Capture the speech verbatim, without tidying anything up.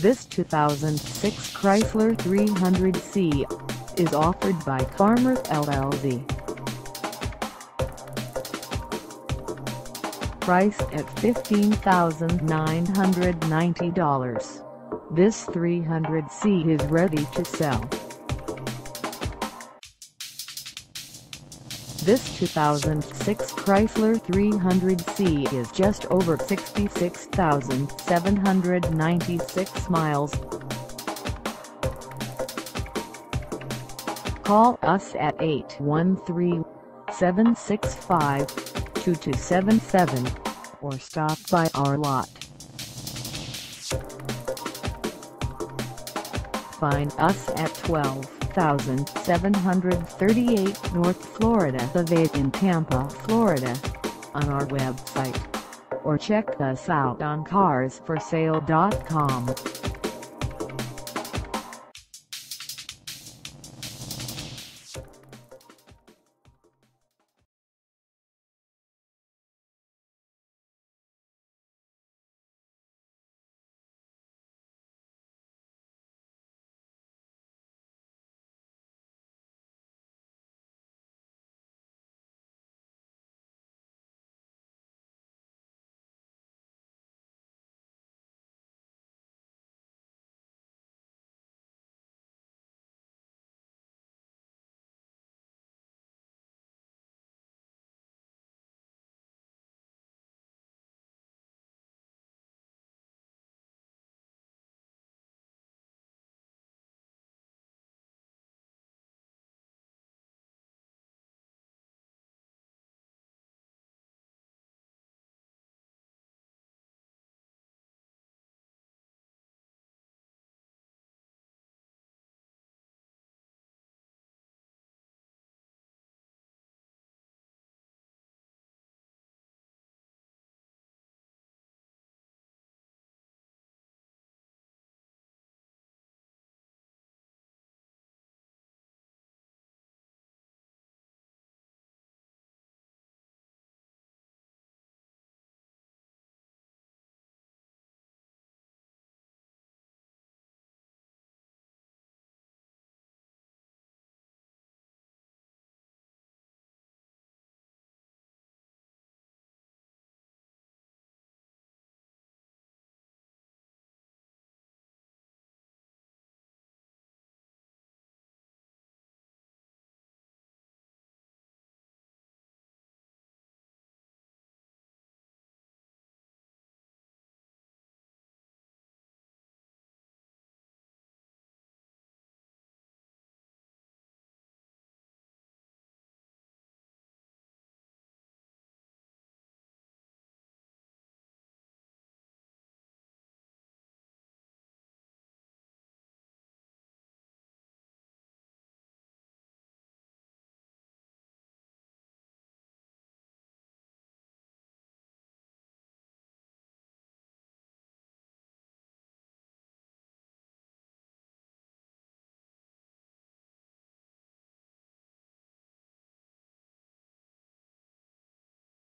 This two thousand six Chrysler three hundred C is offered by CARMART L L C. Priced at fifteen thousand nine hundred ninety dollars, this three hundred C is ready to sell. This two thousand six Chrysler three hundred C is just over sixty-six thousand seven hundred ninety-six miles. Call us at eight one three, seven six five, two two seven seven or stop by our lot. Find us at twelve thousand seven hundred thirty-eight North Florida Ave in Tampa, Florida, on our website, or check us out on cars for sale dot com.